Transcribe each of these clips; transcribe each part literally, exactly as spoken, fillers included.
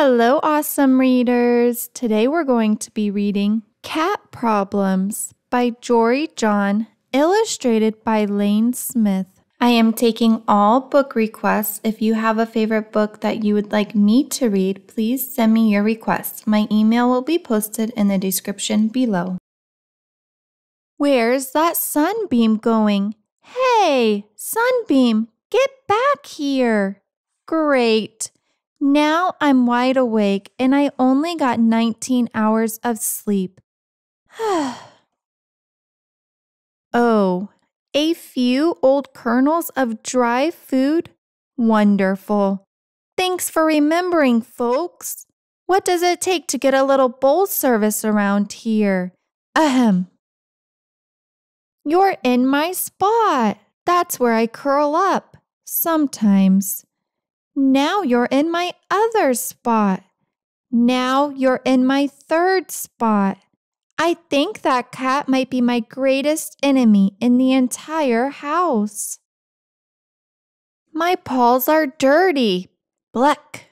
Hello, awesome readers! Today we're going to be reading Cat Problems by Jory John, illustrated by Lane Smith. I am taking all book requests. If you have a favorite book that you would like me to read, please send me your request. My email will be posted in the description below. Where's that sunbeam going? Hey, sunbeam, get back here! Great! Now I'm wide awake and I only got nineteen hours of sleep. Oh, a few old kernels of dry food? Wonderful. Thanks for remembering, folks. What does it take to get a little bowl service around here? Ahem. You're in my spot. That's where I curl up. Sometimes. Now you're in my other spot. Now you're in my third spot. I think that cat might be my greatest enemy in the entire house. My paws are dirty. Bleck.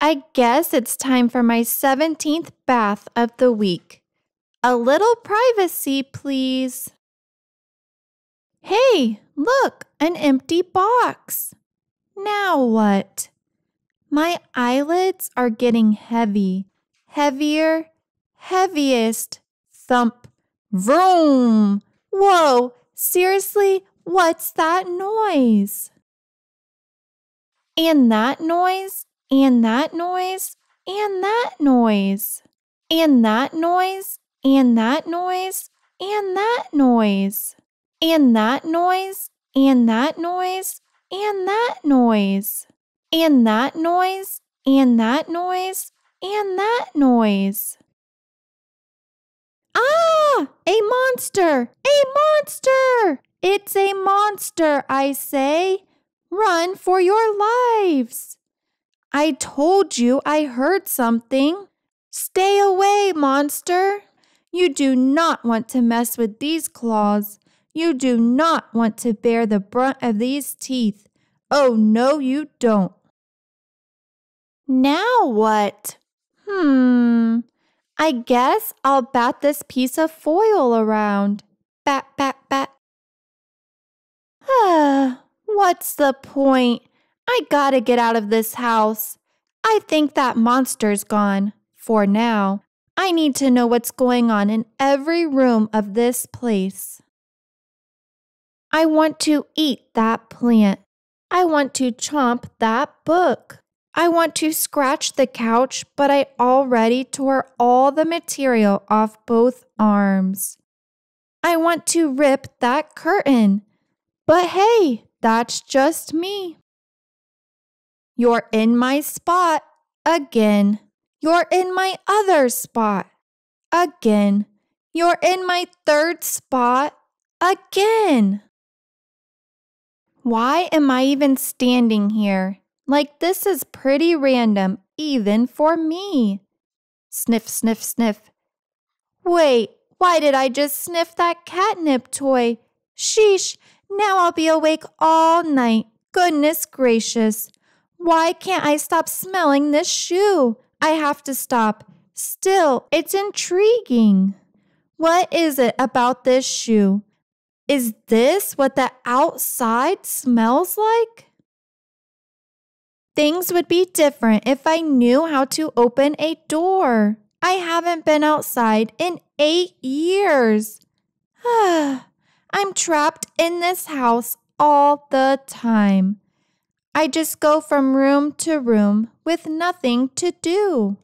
I guess it's time for my seventeenth bath of the week. A little privacy, please. Hey, look, an empty box. Now what? My eyelids are getting heavy, heavier, heaviest, thump, vroom. Whoa, seriously, what's that noise? And that noise, and that noise, and that noise, and that noise, and that noise, and that noise, and that noise, and that noise, and that noise. And that noise, and that noise, and that noise. Ah! A monster! A monster! It's a monster, I say. Run for your lives. I told you I heard something. Stay away, monster. You do not want to mess with these claws. You do not want to bear the brunt of these teeth. Oh, no, you don't. Now what? Hmm, I guess I'll bat this piece of foil around. Bat, bat, bat. Ah, what's the point? I gotta get out of this house. I think that monster's gone, for now. I need to know what's going on in every room of this place. I want to eat that plant. I want to chomp that book. I want to scratch the couch, but I already tore all the material off both arms. I want to rip that curtain, but hey, that's just me. You're in my spot again. You're in my other spot again. You're in my third spot again. Why am I even standing here? Like, this is pretty random, even for me. Sniff, sniff, sniff. Wait, why did I just sniff that catnip toy? Sheesh, now I'll be awake all night. Goodness gracious. Why can't I stop smelling this shoe? I have to stop. Still, it's intriguing. What is it about this shoe? Is this what the outside smells like? Things would be different if I knew how to open a door. I haven't been outside in eight years. I'm trapped in this house all the time. I just go from room to room with nothing to do.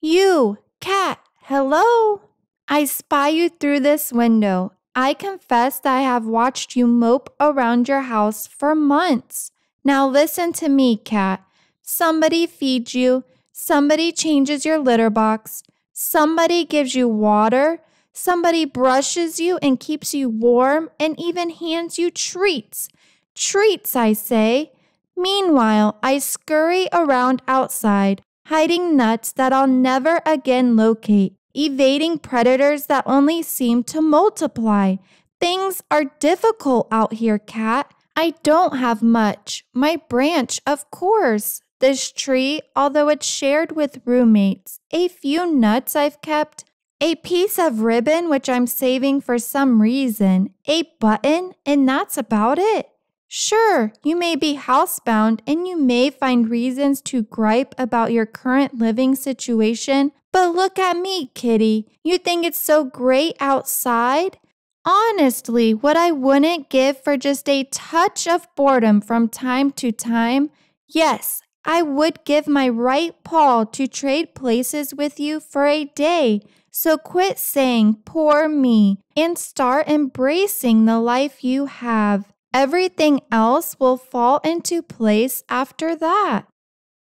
You, cat, hello? I spy you through this window. I confess that I have watched you mope around your house for months. Now listen to me, cat. Somebody feeds you. Somebody changes your litter box. Somebody gives you water. Somebody brushes you and keeps you warm and even hands you treats. Treats, I say. Meanwhile, I scurry around outside, hiding nuts that I'll never again locate, evading predators that only seem to multiply. Things are difficult out here, cat. I don't have much. My branch, of course. This tree, although it's shared with roommates, a few nuts I've kept, a piece of ribbon which I'm saving for some reason, a button, and that's about it. Sure, you may be housebound and you may find reasons to gripe about your current living situation, but look at me, kitty. You think it's so great outside? Honestly, what I wouldn't give for just a touch of boredom from time to time, yes, I would give my right paw to trade places with you for a day. So quit saying, poor me, and start embracing the life you have. Everything else will fall into place after that.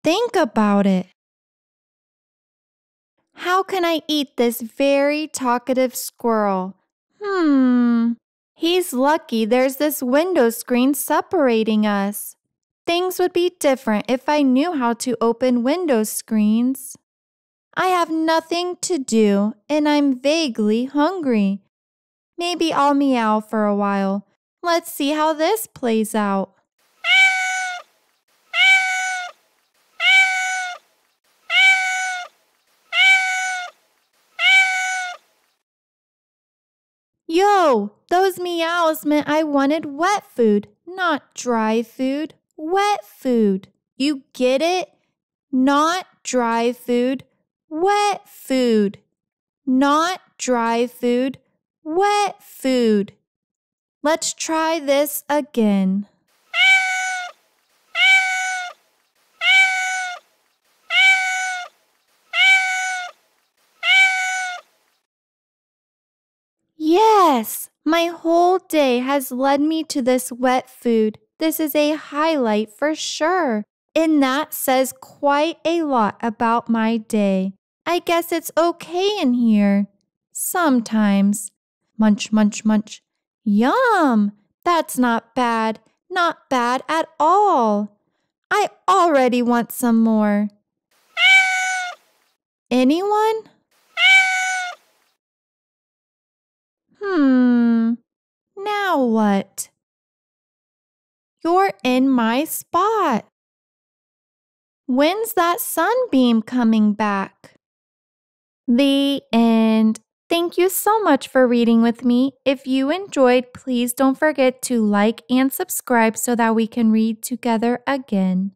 Think about it. How can I eat this very talkative squirrel? Hmm, he's lucky there's this window screen separating us. Things would be different if I knew how to open window screens. I have nothing to do, and I'm vaguely hungry. Maybe I'll meow for a while. Let's see how this plays out. Yo, those meows meant I wanted wet food, not dry food. Wet food. You get it? Not dry food. Wet food, not dry food, wet food. Let's try this again. Yes, my whole day has led me to this wet food. This is a highlight for sure, and that says quite a lot about my day. I guess it's okay in here. Sometimes. Munch, munch, munch. Yum! That's not bad. Not bad at all. I already want some more. Anyone? Hmm. Now what? You're in my spot. When's that sunbeam coming back? The end. Thank you so much for reading with me. If you enjoyed, please don't forget to like and subscribe so that we can read together again.